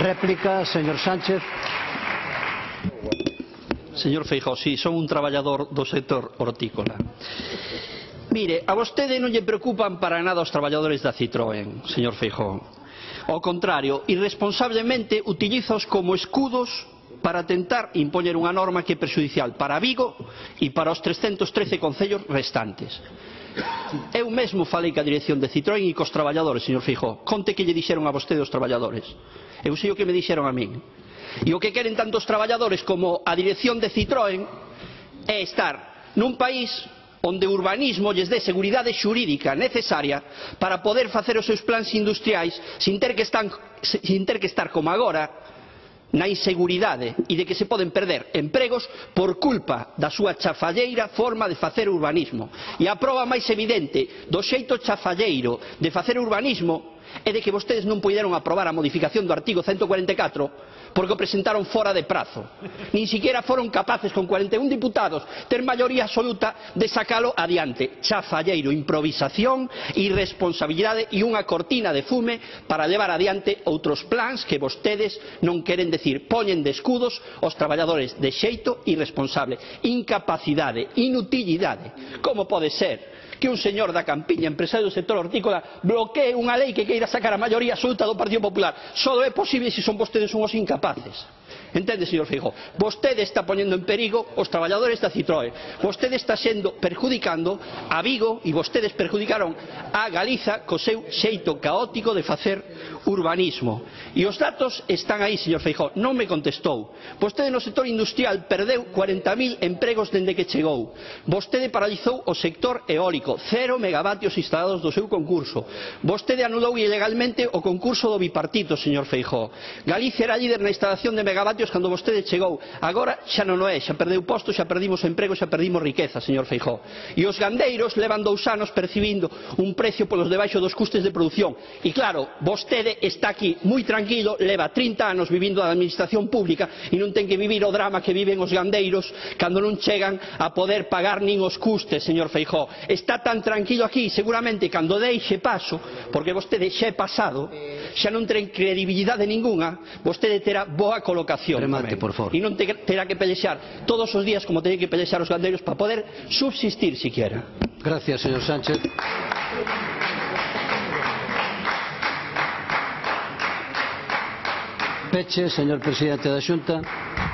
Réplica, señor Sánchez. Señor Feijóo, sí, son un traballador do sector hortícola. Mire, a vostede non lle preocupan para nada os traballadores da Citroën, señor Feijóo. Ao contrario, irresponsablemente utilízaos como escudos para tentar impoñer unha norma que é prexudicial para Vigo e para os 313 concellos restantes. Eu mesmo falei ca dirección de Citroën e cos traballadores, señor Feijóo. Conte que lle dixeron a vostede os traballadores. Eu sei o que me dixeron a min. E o que queren tanto os traballadores como a dirección de Citroën é estar nun país onde o urbanismo lles dé seguridade xurídica necesaria para poder facer os seus plans industriais sin ter que estar como agora na inseguridade e de que se poden perder empregos por culpa da súa chafalleira forma de facer urbanismo. E a proba máis evidente do xeito chafalleiro de facer urbanismo é de que vostedes non puideron aprobar a modificación do artigo 144 porque o presentaron fora de prazo. Nin siquiera foron capaces con 41 diputados ter maioría absoluta de sacalo adiante. Chafalleiro, improvisación, irresponsabilidade e unha cortina de fume para levar adiante outros plans que vostedes non queren decir. Poñen de escudos os traballadores de xeito irresponsable. Incapacidade, inutilidade. Como pode ser que un señor da campiña, empresario do sector hortícola, bloquee unha lei que queira sacar a maioría absoluta do Partido Popular? Só é posible se son vostedes unhos incapaces. Entende, señor Feijóo? Vostede está poñendo en perigo os traballadores da Citroën. Vostede está perjudicando a Vigo e vostedes perjudicaron a Galiza co seu xeito caótico de facer urbanismo. E os datos están aí, señor Feijóo. Non me contestou. Vostede no sector industrial perdeu 40.000 empregos dende que chegou. Vostede paralizou o sector eólico. 0 megavatios instalados do seu concurso. Vostede anulou ilegalmente o concurso do bipartito, señor Feijóo. Galicia era líder na instalación de megavatios cando vostede chegou. Agora xa non o é, xa perdeu postos, xa perdimos emprego, xa perdimos riqueza, señor Feijóo. E os gandeiros levan 2 anos percibindo un precio polos debaixo dos custes de produción. E claro, vostede está aquí moi tranquilo, leva 30 anos vivindo da administración pública e non ten que vivir o drama que viven os gandeiros cando non chegan a poder pagar nin os custes, señor Feijóo. Está tan tranquilo aquí, seguramente cando deixe paso, porque vostede xa é pasado, xa non ten credibilidade ningunha, vostede terá boa colocación. Remate, por favor. E non terá que pelexar todos os días como teñen que pelexar os gandeiros para poder subsistir siquiera. Gracias, señor Sánchez. Peche, señor presidente da Xunta.